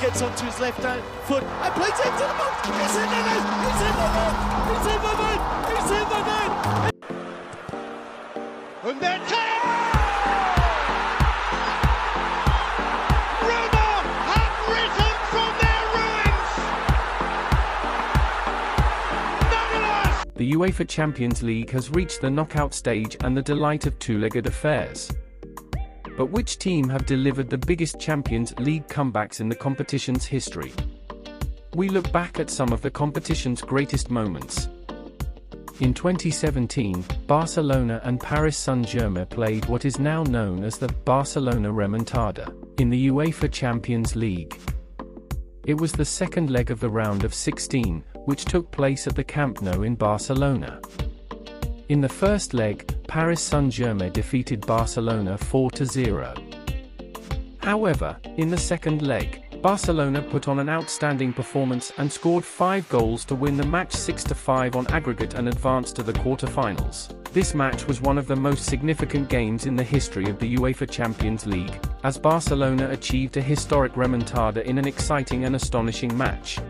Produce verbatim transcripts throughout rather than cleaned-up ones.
gets onto his left foot and plays it into the box. It's in the net! It's in the net! It's in the net! It's in the net! And then Roma have risen from their ruins. Manolas. The UEFA Champions League has reached the knockout stage and the delight of two-legged affairs. But which team have delivered the biggest Champions League comebacks in the competition's history? We look back at some of the competition's greatest moments. In twenty seventeen, Barcelona and Paris Saint-Germain played what is now known as the Barcelona Remontada in the UEFA Champions League. It was the second leg of the round of sixteen, which took place at the Camp Nou in Barcelona. In the first leg, Paris Saint-Germain defeated Barcelona four to zero. However, in the second leg, Barcelona put on an outstanding performance and scored five goals to win the match six to five on aggregate and advanced to the quarterfinals. This match was one of the most significant games in the history of the UEFA Champions League, as Barcelona achieved a historic remontada in an exciting and astonishing match.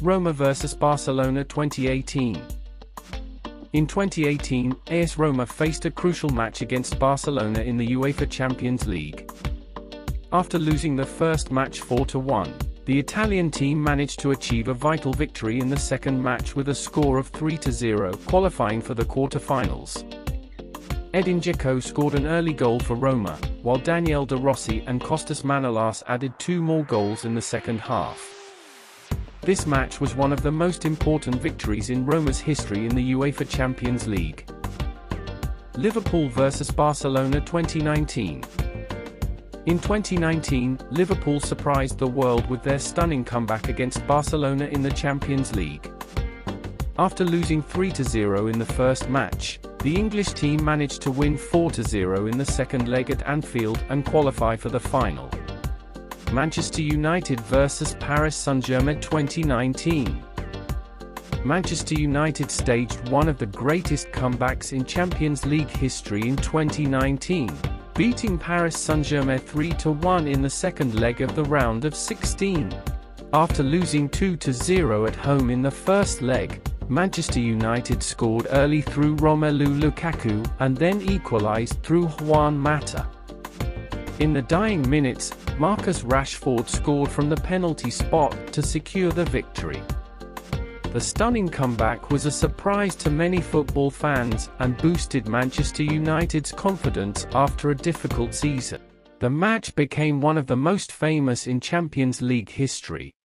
Roma versus Barcelona twenty eighteen. In twenty eighteen, AS Roma faced a crucial match against Barcelona in the UEFA Champions League. After losing the first match four to one, the Italian team managed to achieve a vital victory in the second match with a score of three to zero, qualifying for the quarterfinals. Edin Dzeko scored an early goal for Roma, while Daniel De Rossi and Costas Manolas added two more goals in the second half. This match was one of the most important victories in Roma's history in the UEFA Champions League. Liverpool versus Barcelona twenty nineteen. In twenty nineteen, Liverpool surprised the world with their stunning comeback against Barcelona in the Champions League. After losing three to zero in the first match, the English team managed to win four to zero in the second leg at Anfield and qualify for the final. Manchester United versus Paris Saint-Germain twenty nineteen. Manchester United staged one of the greatest comebacks in Champions League history in twenty nineteen, beating Paris Saint-Germain three to one in the second leg of the round of sixteen. After losing two to zero at home in the first leg, Manchester United scored early through Romelu Lukaku and then equalized through Juan Mata. In the dying minutes, Marcus Rashford scored from the penalty spot to secure the victory. The stunning comeback was a surprise to many football fans and boosted Manchester United's confidence after a difficult season. The match became one of the most famous in Champions League history,